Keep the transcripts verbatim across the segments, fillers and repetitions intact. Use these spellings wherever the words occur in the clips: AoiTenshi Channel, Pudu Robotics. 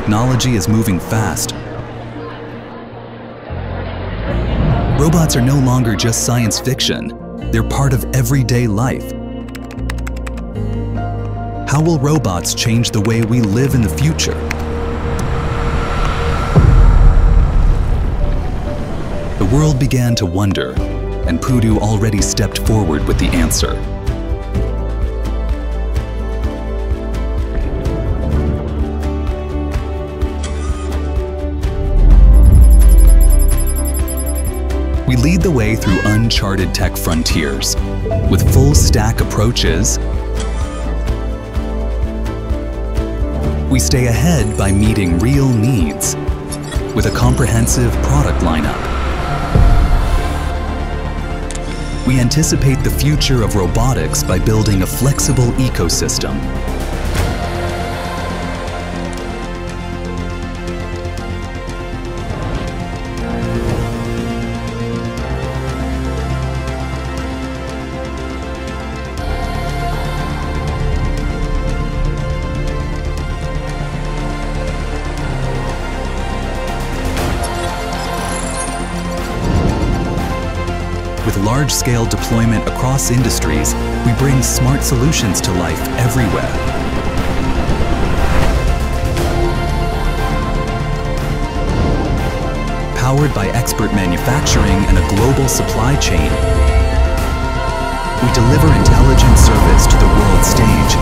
technology is moving fast. Robots are no longer just science fiction. They're part of everyday life. How will robots change the way we live in the future? The world began to wonder, and Pudu already stepped forward with the answer. We lead the way through uncharted tech frontiers with full-stack approaches. We stay ahead by meeting real needs with a comprehensive product lineup. We anticipate the future of robotics by building a flexible ecosystem. With large-scale deployment across industries, we bring smart solutions to life everywhere. Powered by expert manufacturing and a global supply chain, we deliver intelligent service to the world stage.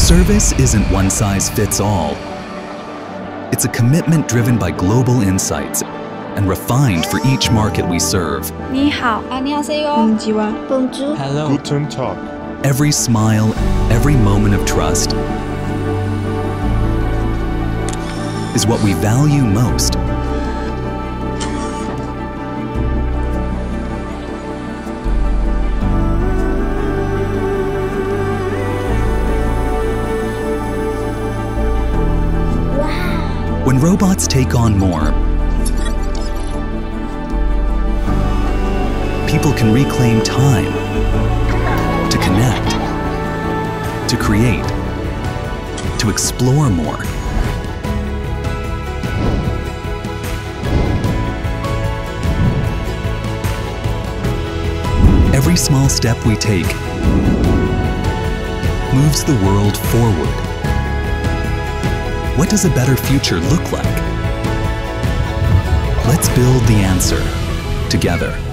Service isn't one size fits all. It's a commitment driven by global insights and refined for each market we serve. Hello. Guten Tag. Every smile, every moment of trust is what we value most. Wow. When robots take on more, people can reclaim time to connect, to create, to explore more. Every small step we take moves the world forward. What does a better future look like? Let's build the answer together.